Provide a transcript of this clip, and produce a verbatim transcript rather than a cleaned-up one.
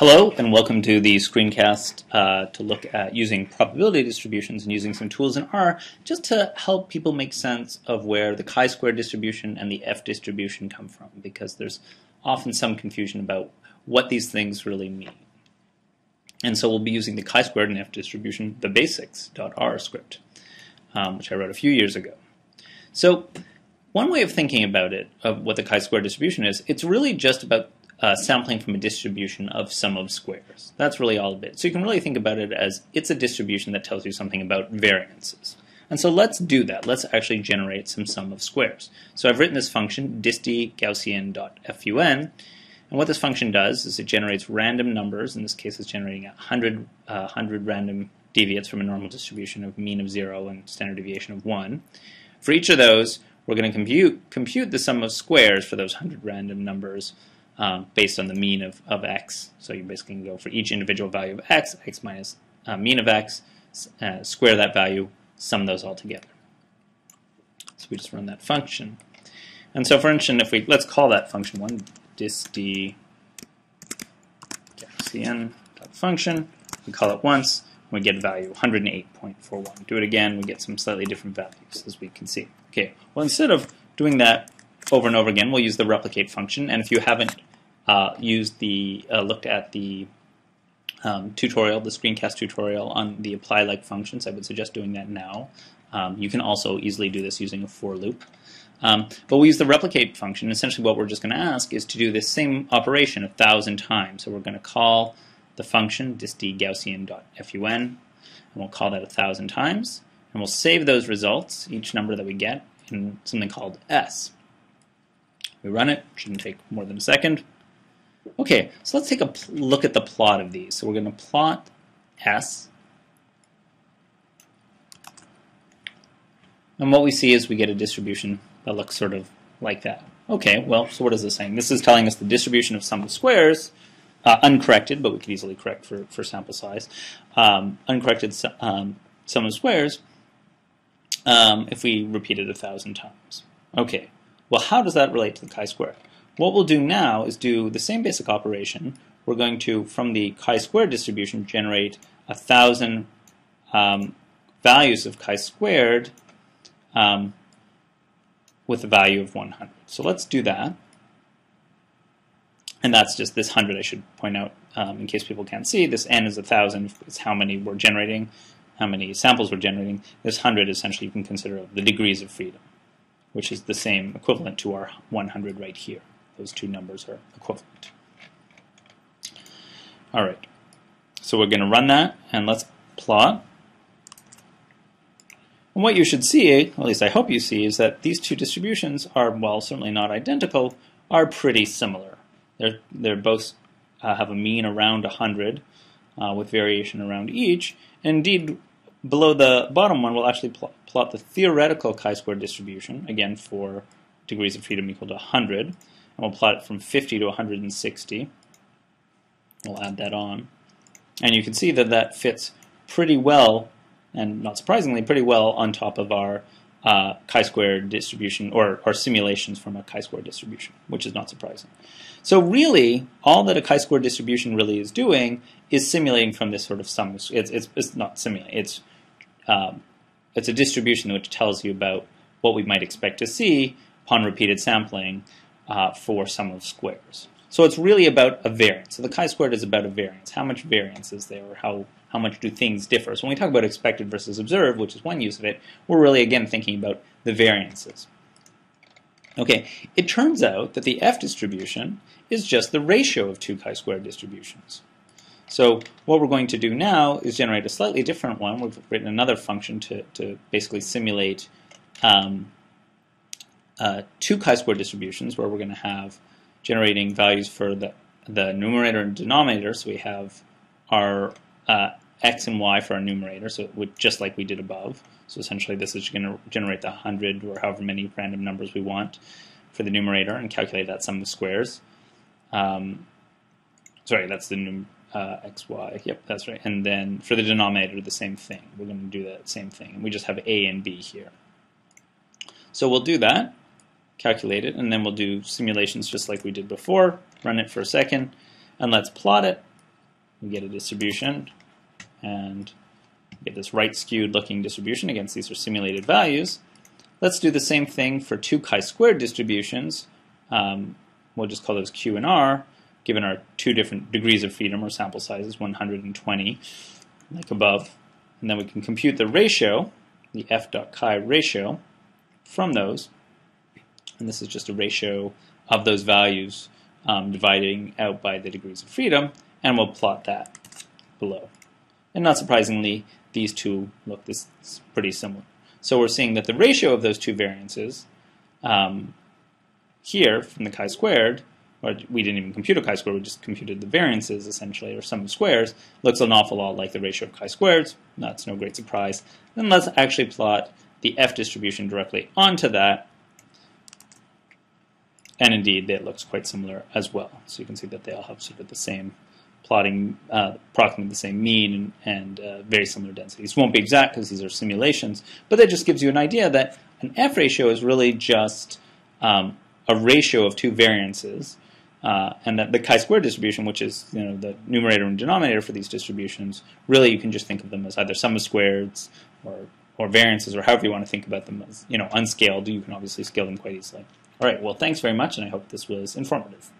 Hello and welcome to the screencast uh, to look at using probability distributions and using some tools in R just to help people make sense of where the chi-square distribution and the F distribution come from, because there's often some confusion about what these things really mean. And so we'll be using the chi-squared and F distribution, the basics.R script, um, which I wrote a few years ago. So one way of thinking about it, of what the chi-squared distribution is, it's really just about Uh, sampling from a distribution of sum of squares. That's really all of it. So you can really think about it as it's a distribution that tells you something about variances. And so let's do that. Let's actually generate some sum of squares. So I've written this function, disti gaussian dot fun, and what this function does is it generates random numbers. In this case, it's generating one hundred, uh, one hundred random deviates from a normal distribution of mean of zero and standard deviation of one. For each of those, we're going to compute, compute the sum of squares for those one hundred random numbers Um, based on the mean of, of x. So you basically can go for each individual value of x, x minus uh, mean of x, uh, square that value, sum those all together. So we just run that function. And so for instance, if we, let's call that function one, disti gaussian function. We call it once, we get a value one hundred eight point four one. Do it again, we get some slightly different values, as we can see. Okay, well, instead of doing that over and over again, we'll use the replicate function. And if you haven't Uh, used the uh, looked at the um, tutorial, the screencast tutorial on the apply like functions, I would suggest doing that now. Um, you can also easily do this using a for loop. Um, but we use the replicate function. Essentially, what we're just going to ask is to do this same operation a thousand times. So we're going to call the function disti gaussian dot fun, and we'll call that a thousand times, and we'll save those results, each number that we get, in something called S. We run it. Shouldn't take more than a second. Okay, so let's take a look at the plot of these. So we're going to plot S. And what we see is we get a distribution that looks sort of like that. Okay, well, so what is this saying? This is telling us the distribution of sum of squares, uh, uncorrected, but we could easily correct for, for sample size, um, uncorrected su um, sum of squares um, if we repeat it a thousand times. Okay, well, how does that relate to the chi-square? What we'll do now is do the same basic operation. We're going to, from the chi-square distribution, generate a thousand um, values of chi-squared um, with a value of one hundred. So let's do that. And that's just this one hundred, I should point out, um, in case people can't see. This n is one thousand. It's how many we're generating, how many samples we're generating. This one hundred, essentially, you can consider the degrees of freedom, which is the same equivalent to our one hundred right here. Those two numbers are equivalent. All right, so we're going to run that, and let's plot. And what you should see, at least I hope you see, is that these two distributions are, well, certainly not identical, are pretty similar. They're, they're both uh, have a mean around one hundred uh, with variation around each. And indeed, below the bottom one, we'll actually pl plot the theoretical chi-squared distribution, again for degrees of freedom equal to one hundred, and we'll plot it from fifty to one hundred sixty. We'll add that on. And you can see that that fits pretty well, and not surprisingly, pretty well on top of our uh, chi-squared distribution, or our simulations from a chi-squared distribution, which is not surprising. So really, all that a chi-squared distribution really is doing is simulating from this sort of sum. It's, it's, it's not simulating. It's, um, it's a distribution which tells you about what we might expect to see upon repeated sampling uh, for sum of squares. So it's really about a variance. So the chi-squared is about a variance. How much variance is there, or how, how much do things differ? So when we talk about expected versus observed, which is one use of it, we're really, again, thinking about the variances. Okay, it turns out that the F distribution is just the ratio of two chi-squared distributions. So what we're going to do now is generate a slightly different one. We've written another function to, to basically simulate um, Uh, two chi-squared distributions, where we're going to have generating values for the, the numerator and denominator. So we have our uh, x and y for our numerator, so it would, just like we did above. So essentially this is going to generate the one hundred or however many random numbers we want for the numerator and calculate that sum of squares. Um, sorry, that's the num uh, x, y. Yep, that's right. And then for the denominator, the same thing. We're going to do that same thing. And we just have a and b here. So we'll do that, calculate it, and then we'll do simulations just like we did before. Run it for a second, and let's plot it. we get a distribution, and get this right skewed looking distribution. Again, these are simulated values. Let's do the same thing for two chi-squared distributions. Um, we'll just call those Q and R, given our two different degrees of freedom or sample sizes, one hundred twenty, like above. And then we can compute the ratio, the f dot chi ratio, from those. And this is just a ratio of those values um, dividing out by the degrees of freedom, and we'll plot that below. And not surprisingly, these two look this pretty similar. So we're seeing that the ratio of those two variances um, here from the chi-squared, or we didn't even compute a chi-squared, we just computed the variances essentially, or sum of squares, looks an awful lot like the ratio of chi-squareds. That's no great surprise. Then let's actually plot the F distribution directly onto that. And indeed, that looks quite similar as well. So you can see that they all have sort of the same plotting, uh, approximately the same mean, and, and uh, very similar densities. Won't be exact because these are simulations, but that just gives you an idea that an F ratio is really just um, a ratio of two variances, uh, and that the chi-squared distribution, which is you know the numerator and denominator for these distributions, really you can just think of them as either sum of squareds or or variances, or however you want to think about them as you know unscaled. You can obviously scale them quite easily. All right, well, thanks very much, and I hope this was informative.